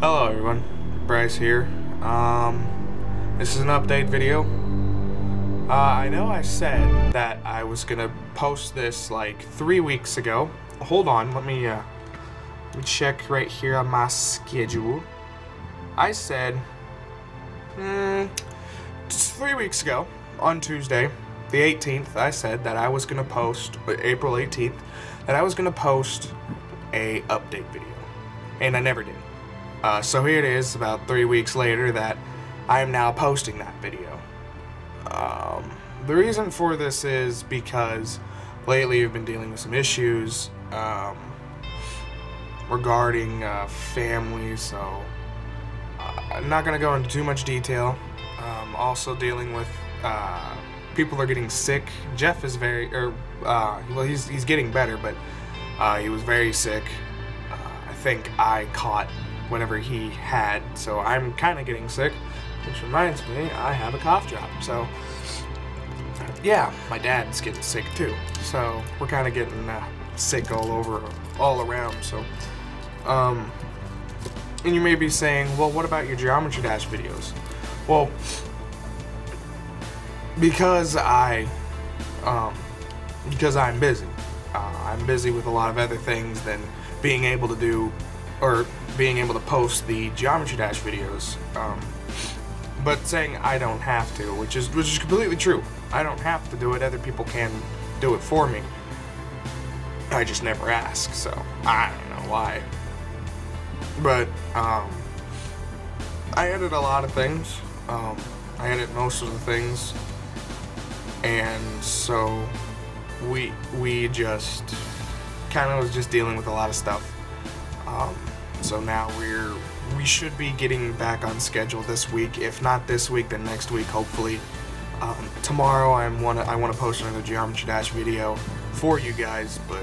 Hello everyone, Bryce here. This is an update video. I know I said that I was gonna post this like 3 weeks ago. Hold on, let me check right here on my schedule. I said just 3 weeks ago on Tuesday the 18th, I said that I was gonna post April 18th that I was gonna post a update video, and I never did. So here it is, about 3 weeks later, that I am now posting that video. The reason for this is because lately I've been dealing with some issues regarding family, so I'm not going to go into too much detail. Also dealing with people are getting sick. Jeff is very, well, he's getting better, but he was very sick. I think I caught whatever he had, so I'm kind of getting sick, which reminds me I have a cough drop. So yeah, my dad's getting sick too, so we're kind of getting sick all around. So and you may be saying, well, what about your Geometry Dash videos? Well, because I'm busy, with a lot of other things than being able to do or being able to post the Geometry Dash videos, but saying I don't have to, which is completely true. I don't have to do it. Other people can do it for me. I just never ask, so I don't know why. But I edit a lot of things. I edit most of the things, and so we just kind of was just dealing with a lot of stuff. So now we should be getting back on schedule this week. If not this week, then next week, hopefully. Tomorrow I want to post another Geometry Dash video for you guys, but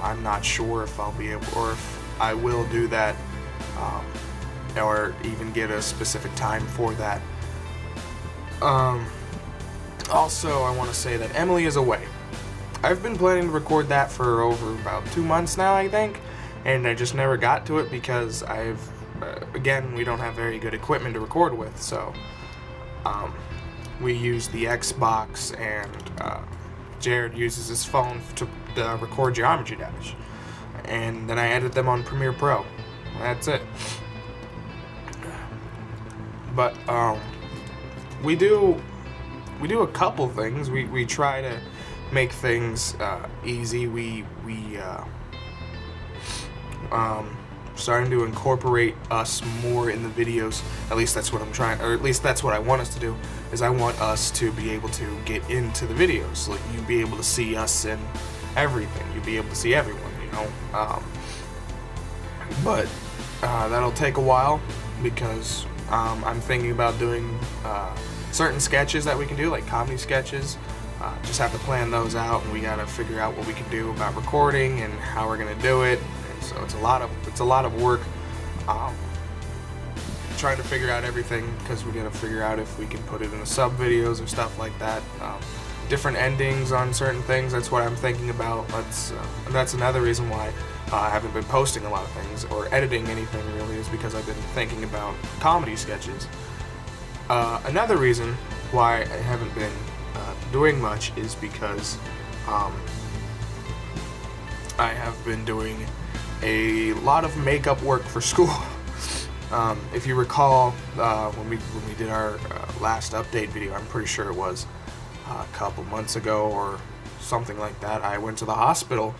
I'm not sure if I'll be able, or if I will do that, or even get a specific time for that. Also, I want to say that Emily is away. I've been planning to record that for over about 2 months now, I think. And I just never got to it because I've, again, we don't have very good equipment to record with, so we use the Xbox, and Jared uses his phone to record Geometry Dash, and then I edit them on Premiere Pro. That's it. But we do a couple things. We try to make things easy. We starting to incorporate us more in the videos. At least that's what I'm trying, or at least that's what I want us to do, is I want us to be able to get into the videos. Like, you be able to see us in everything. You be able to see everyone, you know. But that'll take a while, because I'm thinking about doing certain sketches that we can do, like comedy sketches. Just have to plan those out, and we gotta figure out what we can do about recording and how we're gonna do it. So it's a lot of work trying to figure out everything, because we gotta figure out if we can put it in the sub videos or stuff like that. Different endings on certain things. That's what I'm thinking about. That's another reason why I haven't been posting a lot of things or editing anything really, is because I've been thinking about comedy sketches. Another reason why I haven't been doing much is because I have been doing a lot of makeup work for school. If you recall, when we did our last update video, I'm pretty sure it was a couple months ago or something like that, I went to the hospital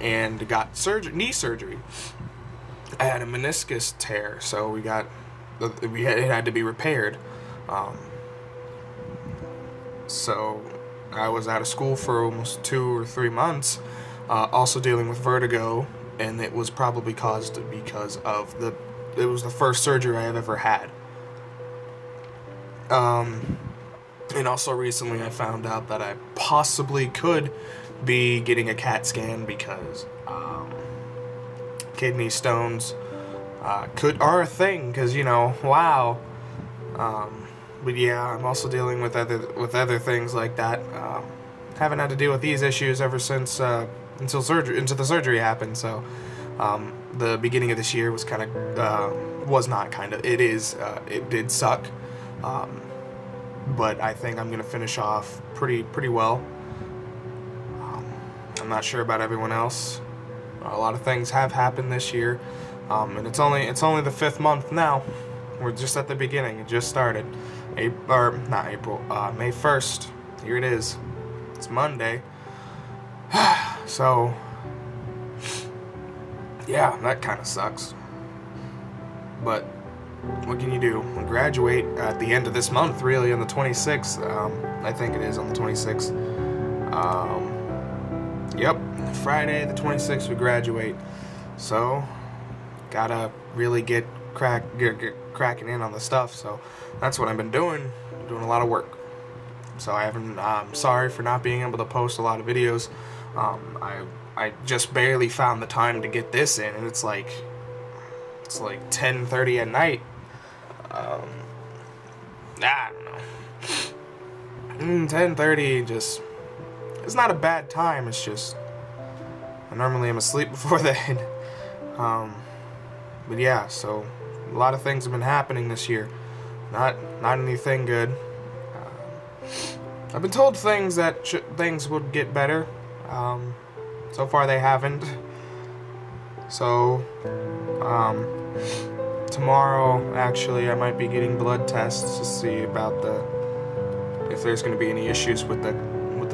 and got knee surgery. I had a meniscus tear, so it had to be repaired. So I was out of school for almost 2 or 3 months, also dealing with vertigo. And it was probably caused because of it was the first surgery I have ever had. And also recently I found out that I possibly could be getting a CAT scan, because kidney stones are a thing, because, you know, wow. But yeah, I'm also dealing with other things like that. Haven't had to deal with these issues ever since until the surgery happened, so the beginning of this year was kind of, it did suck. But I think I'm going to finish off pretty well. I'm not sure about everyone else. A lot of things have happened this year, and it's only the 5th month now. We're just at the beginning. It just started. May 1st. Here it is. It's Monday. So, yeah, that kind of sucks. But what can you do? We'll graduate at the end of this month, really, on the 26th. I think it is on the 26th. Yep, Friday the 26th we graduate. So, gotta really get cracking in on the stuff. So that's what I've been doing. I'm doing a lot of work. So I haven't. I'm sorry for not being able to post a lot of videos. I just barely found the time to get this in, and it's like 10:30 at night. I don't know. 10:30 just. It's not a bad time. It's just I normally am asleep before then. But yeah, so a lot of things have been happening this year. Not anything good. I've been told things that things would get better. So far they haven't. So tomorrow, actually, I might be getting blood tests to see about if there's going to be any issues with the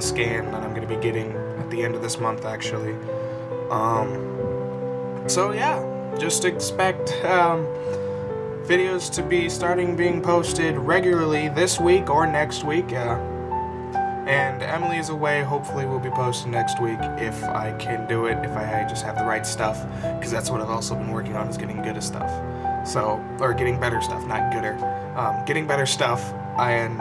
scan that I'm going to be getting at the end of this month, actually. So yeah, just expect videos to be being posted regularly this week or next week. And Emily is away. Hopefully we'll be posting next week if I can do it, if I just have the right stuff, because that's what I've also been working on, is getting good at stuff. So, or getting better stuff, not gooder. Getting better stuff, and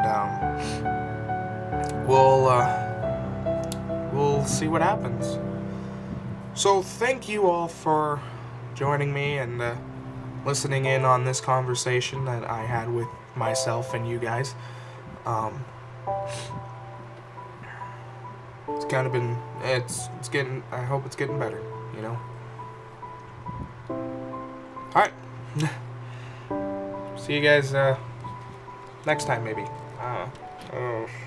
we'll see what happens. So thank you all for joining me and listening in on this conversation that I had with myself and you guys. It's kind of been, it's getting, I hope it's getting better, you know. All right. See you guys next time, maybe. I don't know.